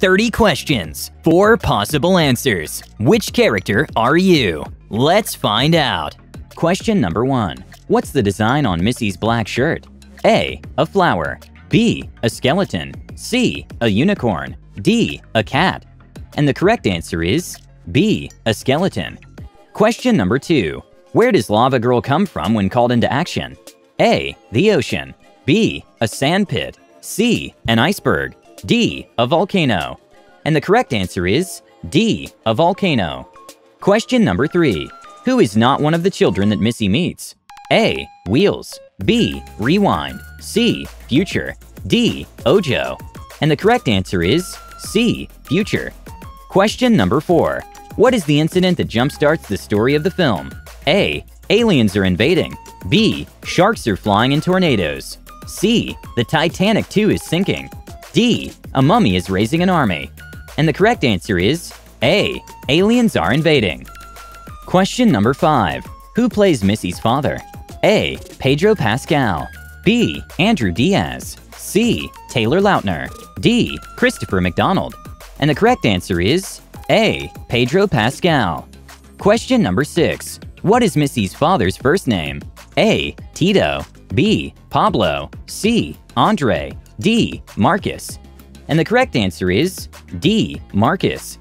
30 questions, 4 possible answers. Which character are you? Let's find out. Question number 1. What's the design on Missy's black shirt? A. A flower. B. A skeleton. C. A unicorn. D. A cat. And the correct answer is B. A skeleton. Question number 2. Where does Lavagirl come from when called into action? A. The ocean. B. A sand pit. C. An iceberg. D. A volcano. And the correct answer is D. A volcano. Question number 3. Who is not one of the children that Missy meets? A. Wheels. B. Rewind. C. Future. D. Ojo. And the correct answer is C. Future. Question number 4. What is the incident that jumpstarts the story of the film? A. Aliens are invading. B. Sharks are flying in tornadoes. C. The Titanic 2 is sinking. D. A mummy is raising an army. And the correct answer is A. Aliens are invading. Question number 5. Who plays Missy's father? A. Pedro Pascal. B. Andrew Diaz. C. Taylor Lautner. D. Christopher McDonald. And the correct answer is A. Pedro Pascal. Question number 6. What is Missy's father's first name? A. Tito. B. Pablo. C. Andre. D. Marcus. And the correct answer is D. Marcus.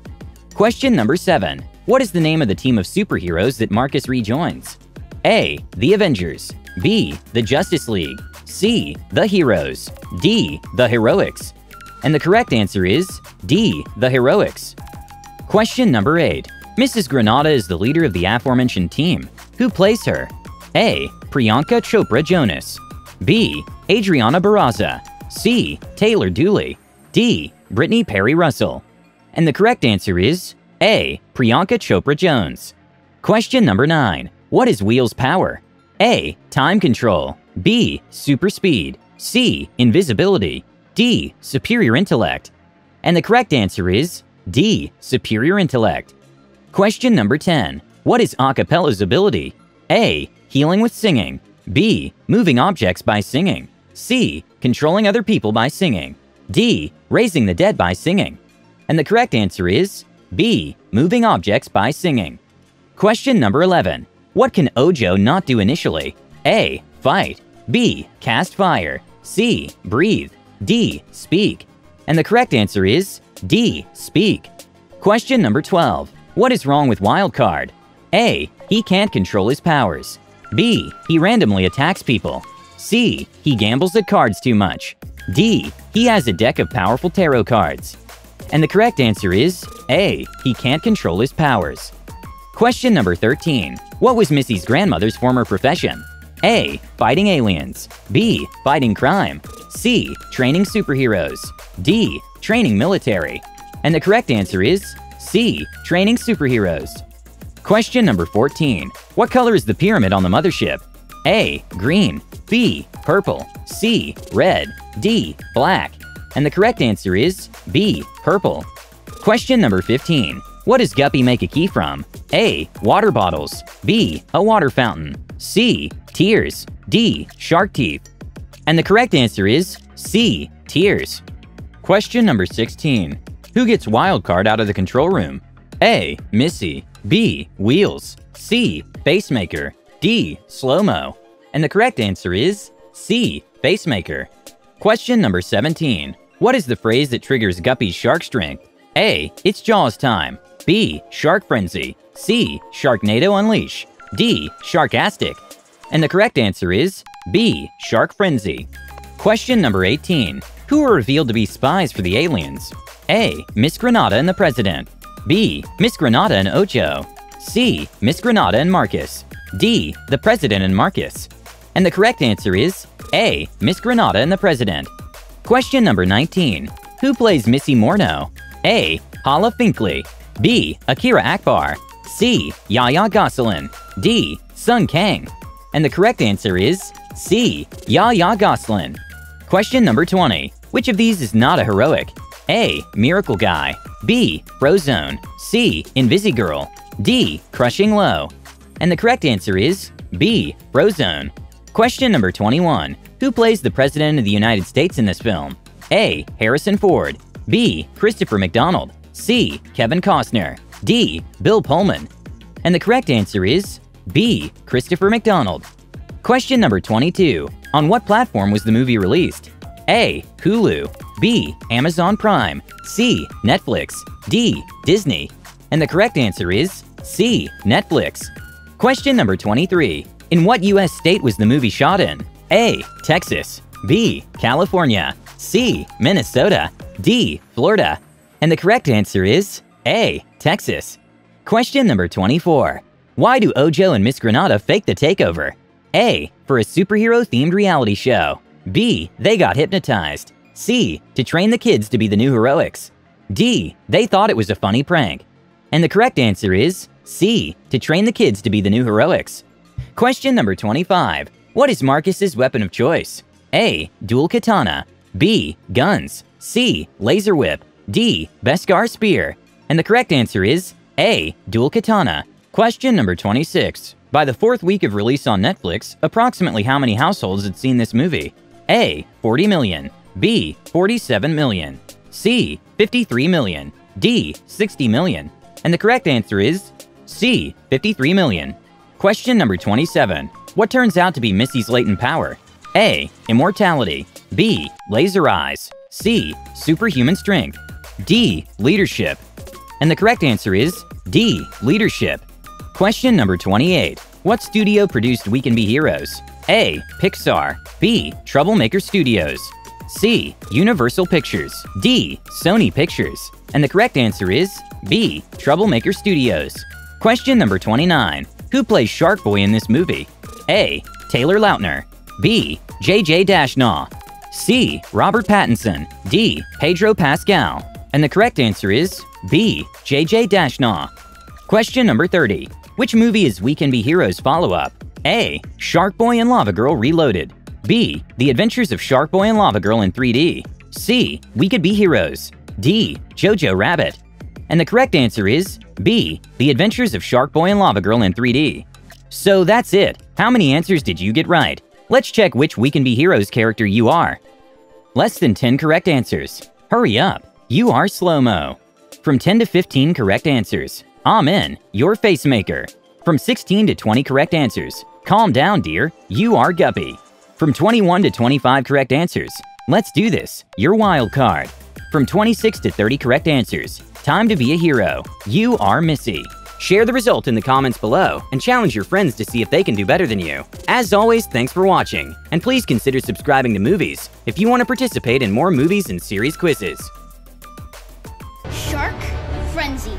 Question number 7. What is the name of the team of superheroes that Marcus rejoins? A. The Avengers. B. The Justice League. C. The Heroes. D. The Heroics. And the correct answer is D. The Heroics. Question number 8. Mrs. Granada is the leader of the aforementioned team. Who plays her? A. Priyanka Chopra Jonas. B. Adriana Barraza. C. Taylor Dooley. D. Brittany Perry Russell. And the correct answer is A. Priyanka Chopra Jones. Question number 9. What is Wheels' power? A. Time control. B. Super speed. C. Invisibility. D. Superior intellect. And the correct answer is D. Superior intellect. Question number 10. What is a cappella's ability? A. Healing with singing. B. Moving objects by singing. C. Controlling other people by singing. D. Raising the dead by singing. And the correct answer is B. Moving objects by singing. Question number 11. What can Ojo not do initially? A. Fight. B. Cast fire. C. Breathe. D. Speak. And the correct answer is D. Speak. Question number 12. What is wrong with Wild Card? A. He can't control his powers. B. He randomly attacks people. C. He gambles at cards too much. D. He has a deck of powerful tarot cards. And the correct answer is A. He can't control his powers. Question number 13. What was Missy's grandmother's former profession? A. Fighting aliens. B. Fighting crime. C. Training superheroes. D. Training military. And the correct answer is C. Training superheroes. Question number 14. What color is the pyramid on the mothership? A. Green. B. Purple. C. Red. D. Black. And the correct answer is B. Purple. Question number 15. What does Guppy make a key from? A. Water bottles. B. A water fountain. C. Tears. D. Shark teeth. And the correct answer is C. Tears. Question number 16. Who gets Wild Card out of the control room? A. Missy. B. Wheels. C. Face Maker. D. Slow-Mo. And the correct answer is C. Face Maker. Question number 17. What is the phrase that triggers Guppy's shark strength? A. It's Jaws time. B. Shark frenzy. C. Sharknado unleash. D. Sharkastic. And the correct answer is B. Shark frenzy. Question number 18. Who are revealed to be spies for the aliens? A. Miss Granada and the President. B. Miss Granada and Ocho. C. Miss Granada and Marcus. D. The President and Marcus. And the correct answer is A. Miss Granada and the President. Question number 19. Who plays Missy Morno? A. Hala Finkley. B. Akira Akbar. C. Yahya Gosselin. D. Sung Kang. And the correct answer is C. Yahya Gosselin. Question number 20. Which of these is not a heroic? A. Miracle Guy. B. Frozone. C. Invisigirl. D. Crushing Low. And the correct answer is B. Frozone. Question number 21. Who plays the President of the United States in this film? A. Harrison Ford. B. Christopher McDonald, C. Kevin Costner, D. Bill Pullman. And the correct answer is B. Christopher McDonald. Question number 22. On what platform was the movie released? A. Hulu, B. Amazon Prime, C. Netflix, D. Disney. And the correct answer is C. Netflix. Question number 23. In what U.S. state was the movie shot in? A. Texas, B. California, C. Minnesota, D. Florida. And the correct answer is A. Texas. Question number 24. Why do Ojo and Miss Granada fake the takeover? A. For a superhero-themed reality show, B. They got hypnotized, C. To train the kids to be the new heroics, D. They thought it was a funny prank. And the correct answer is C. To train the kids to be the new heroics. Question number 25. What is Marcus's weapon of choice? A. Dual katana, B. Guns, C. Laser whip, D. Beskar spear. And the correct answer is A. Dual katana. Question number 26. By the fourth week of release on Netflix, approximately how many households had seen this movie? A. 40 million, B. 47 million, C. 53 million, D. 60 million. And the correct answer is C. 53 million. Question number 27. What turns out to be Missy's latent power? A. Immortality, B. Laser eyes, C. Superhuman strength, D. Leadership. And the correct answer is D. Leadership. Question number 28. What studio produced We Can Be Heroes? A. Pixar, B. Troublemaker Studios, C. Universal Pictures, D. Sony Pictures. And the correct answer is B. Troublemaker Studios. Question number 29. Who plays Sharkboy in this movie? A. Taylor Lautner, B. J.J. Dashnaw, C. Robert Pattinson, D. Pedro Pascal. And the correct answer is B. J.J. Dashnaw. Question number 30. Which movie is We Can Be Heroes follow-up? A. Sharkboy and Lavagirl Reloaded, B. The Adventures of Sharkboy and Lavagirl in 3D, C. We Could Be Heroes, D. Jojo Rabbit. And the correct answer is B. The Adventures of Sharkboy and Lavagirl in 3D. So that's it. How many answers did you get right? Let's check which We Can Be Heroes character you are. Less than 10 correct answers. Hurry up, you are Slow-Mo. From 10 to 15 correct answers. Amen, you're Face Maker. From 16 to 20 correct answers. Calm down, dear, you are Guppy. From 21 to 25 correct answers. Let's do this, you're Wild Card. From 26 to 30 correct answers. Time to be a hero. You are Missy. Share the result in the comments below and challenge your friends to see if they can do better than you. As always, thanks for watching, and please consider subscribing to MOViEZ if you want to participate in more movies and series quizzes. Shark Frenzy.